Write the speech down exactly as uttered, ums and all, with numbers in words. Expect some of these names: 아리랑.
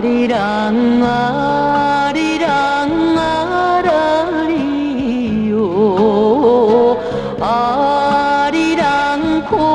아리랑 아리랑 아라리요 아리랑 코